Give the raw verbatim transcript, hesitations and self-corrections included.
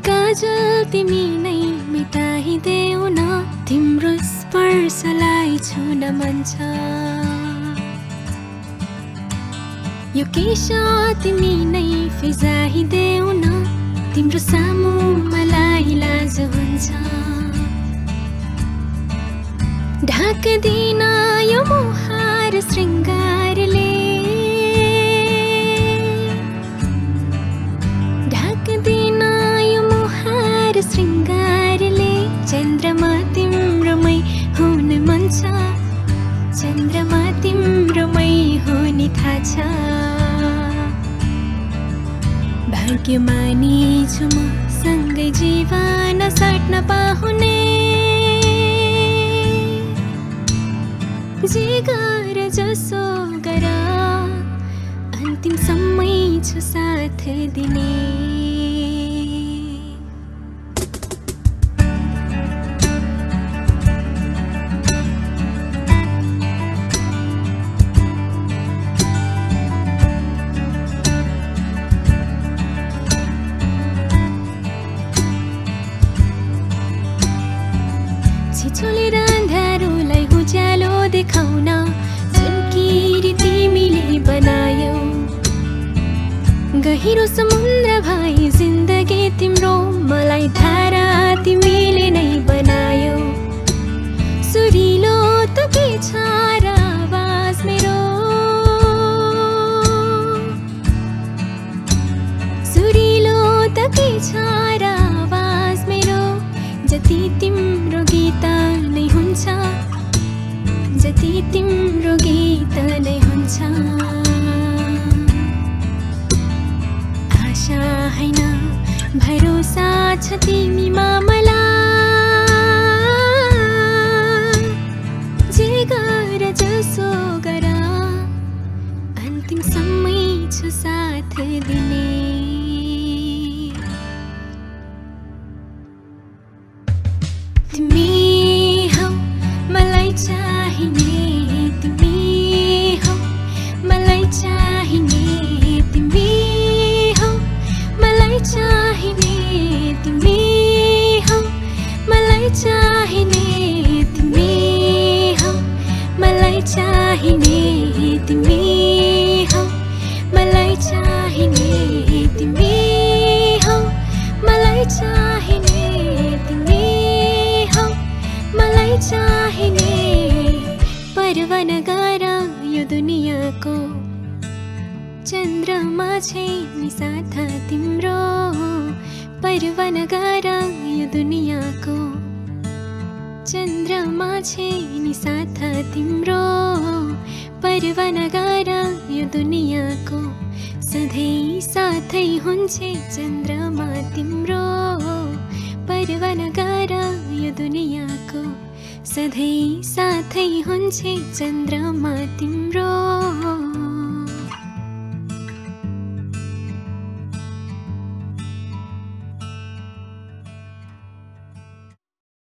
गाजल तिमी नै मेटाइदेऊ न तिम्रो स्पर्शलाई छुन मन छ यो केशा तिमी नै फिजाइदेऊ न तिम्रो सामु मलाई लाज हुन्छ ढाक्दिन यो मुहार श्रृङ्गारले श्रृङ्गारले चन्द्रमा तिम्रोमै हुन मन छ चन्द्रमा तिम्रोमै हुने थाहा छ भाग्यमानी छु म सँगै जीवन साट्न पाहुने जिगर जसो गर अन्तिम समय छु साथ दिने खाना सुनकी तिमीले बनायौ गहिरो समुद्र भाइ जिन्दगी तिम्रो मलाई धारा तिमीले नै बनायौ सुरिलो त के छ र आवाज मेरो सुरिलो त के छ र आवाज मेरो जति तिम्रो गीत नै हुन्छ जति तिम्रो गीत नै हुन्छ आशा हैन भरोसा छ तिमीमा मलाई जे गर जसो गर अन्तिम समय छु साथ दिने सधैँ साथै हुन्छे चन्द्रमा तिम्रो।